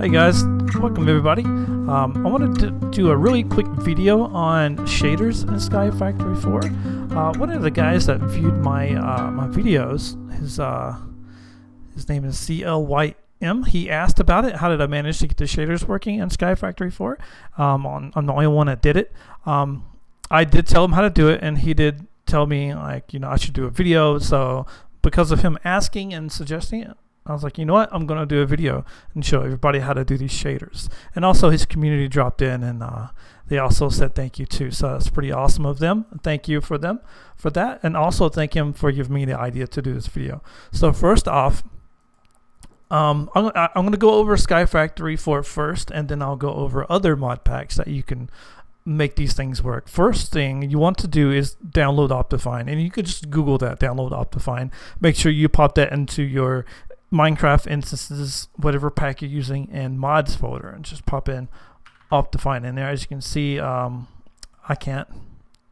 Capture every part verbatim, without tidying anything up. Hey guys, welcome everybody. Um, I wanted to do a really quick video on shaders in Sky Factory four. Uh, one of the guys that viewed my uh, my videos, his uh, his name is C L Y M. He asked about it. How did I manage to get the shaders working in Sky Factory four? Um, on, I'm the only one that did it. Um, I did tell him how to do it, and he did tell me, like, you know, I should do a video. So because of him asking and suggesting it, I was like, you know what, I'm going to do a video and show everybody how to do these shaders. And also his community dropped in, and uh, they also said thank you too. So that's pretty awesome of them. Thank you for them for that. And also thank him for giving me the idea to do this video. So first off, um, I'm, I'm going to go over Sky Factory four first, and then I'll go over other mod packs that you can make these things work. First thing you want to do is download Optifine. And you could just Google that, download Optifine. Make sure you pop that into your Minecraft instances, whatever pack you're using, and mods folder, and just pop in Optifine in there. As you can see, um, I can't,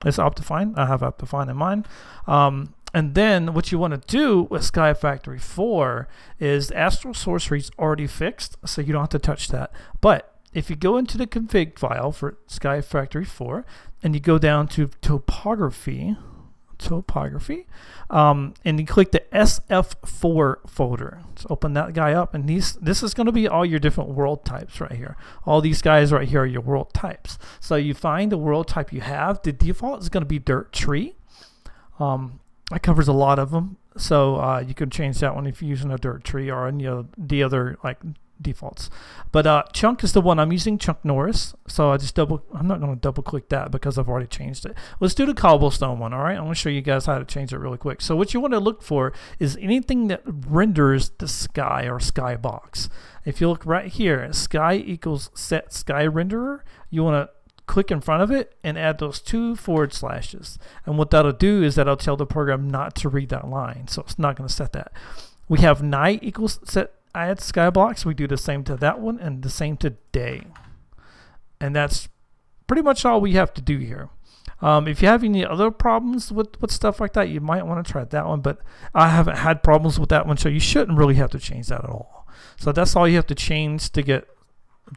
it's Optifine. I have Optifine in mine. Um, and then what you want to do with Sky Factory four is Astral Sorcery is already fixed, so you don't have to touch that. But if you go into the config file for Sky Factory four and you go down to Topography, topography um, and you click the S F four folder, so open that guy up, and these this is going to be all your different world types right here. All these guys right here are your world types. So you find the world type you have. The default is going to be dirt tree. Um, that covers a lot of them, so uh, you can change that one if you're using a dirt tree or any of the other like defaults. But uh, Chunk is the one I'm using, Chunk Norris. So I just double, I'm not going to double click that because I've already changed it. Let's do the cobblestone one. All right, I'm going to show you guys how to change it really quick. So what you want to look for is anything that renders the sky or skybox. If you look right here, sky equals set sky renderer, you want to click in front of it and add those two forward slashes. And what that'll do is that'll tell the program not to read that line. So it's not going to set that. We have night equals set add skybox. We do the same to that one and the same to day, and that's pretty much all we have to do here. Um, if you have any other problems with, with stuff like that, you might want to try that one, but I haven't had problems with that one, so you shouldn't really have to change that at all. So that's all you have to change to get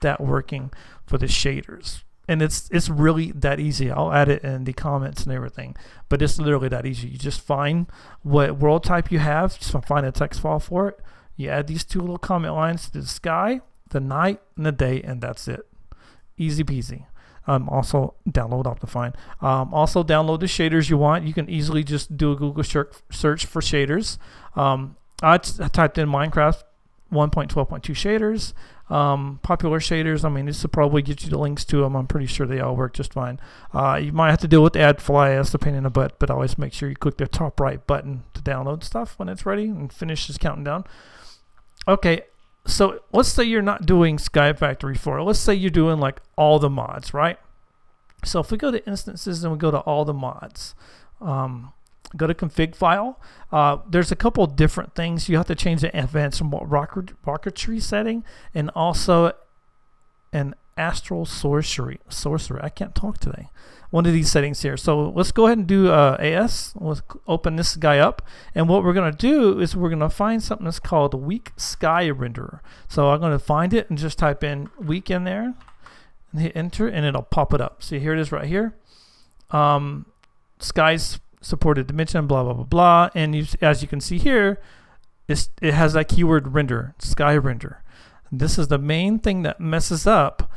that working for the shaders. And it's it's really that easy. I'll add it in the comments and everything, but it's literally that easy. You just find what world type you have, just find a text file for it. You add these two little comment lines to the sky, the night, and the day, and that's it. Easy peasy. Um, also, download Optifine. Um, also, download the shaders you want. You can easily just do a Google search for shaders. Um, I, I typed in Minecraft one point twelve point two shaders, um, popular shaders. I mean, this will probably get you the links to them. I'm pretty sure they all work just fine. Uh, you might have to deal with AdFly. That's a pain in the butt, but always make sure you click the top right button to download stuff when it's ready and finish this counting down. Okay, so let's say you're not doing Sky Factory four. Let's say you're doing like all the mods, right? So if we go to instances and we go to all the mods, um, go to config file, uh, there's a couple different things. You have to change the advanced rocket, rocketry setting, and also an astral sorcery. Sorcery, I can't talk today. One of these settings here. So let's go ahead and do uh, A S. Let's open this guy up, and what we're going to do is we're going to find something that's called weak sky renderer. So I'm going to find it and just type in weak in there and hit enter, and it'll pop it up. See, here it is right here. Um, sky's supported dimension, blah blah blah blah, and you, as you can see here, it's, it has that keyword render, sky render. This is the main thing that messes up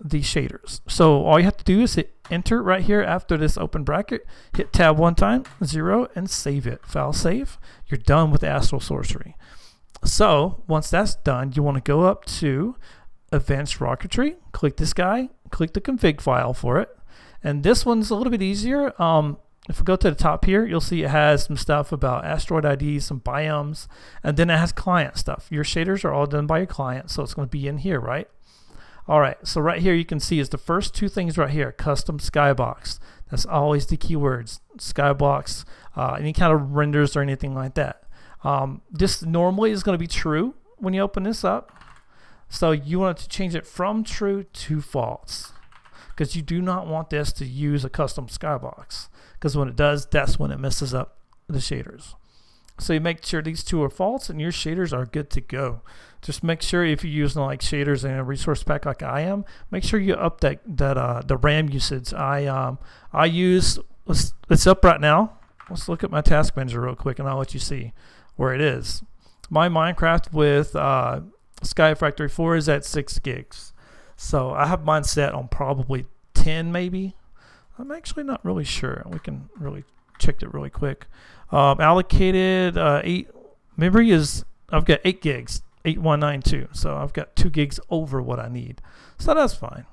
the shaders. So all you have to do is hit enter right here after this open bracket, hit tab one time, zero, and save it. File save. You're done with Astral Sorcery. So once that's done, you want to go up to Advanced Rocketry, click this guy, click the config file for it. And this one's a little bit easier. Um, if we go to the top here, you'll see it has some stuff about asteroid I Ds, some biomes, and then it has client stuff. Your shaders are all done by your client, so it's going to be in here, right? All right, so right here you can see is the first two things right here, custom skybox. That's always the keywords, skybox, uh, any kind of renders or anything like that. Um, this normally is going to be true when you open this up. So you want to change it from true to false, because you do not want this to use a custom skybox, because when it does, that's when it messes up the shaders. So you make sure these two are false and your shaders are good to go. Just make sure if you're using like shaders in a resource pack like I am, make sure you up that, that uh, the RAM usage. I um, I use, let's, it's up right now. Let's look at my task manager real quick and I'll let you see where it is. My Minecraft with uh, Sky Factory four is at six gigs. So I have mine set on probably ten maybe. I'm actually not really sure. We can really check it really quick. Um, allocated uh, eight memory is, I've got eight gigs, eight one nine two. So I've got two gigs over what I need. So that's fine.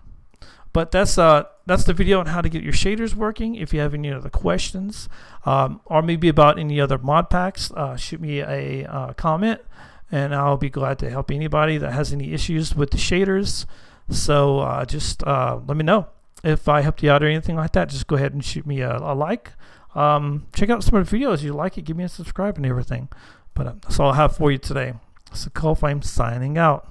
But that's uh that's the video on how to get your shaders working. If you have any other questions um, or maybe about any other mod packs, uh, shoot me a uh, comment and I'll be glad to help anybody that has any issues with the shaders. So uh, just uh, let me know. If I helped you out or anything like that, just go ahead and shoot me a, a like. Um, check out some of the videos. If you like it, give me a subscribe and everything. But uh, that's all I have for you today. So Kulflame signing out.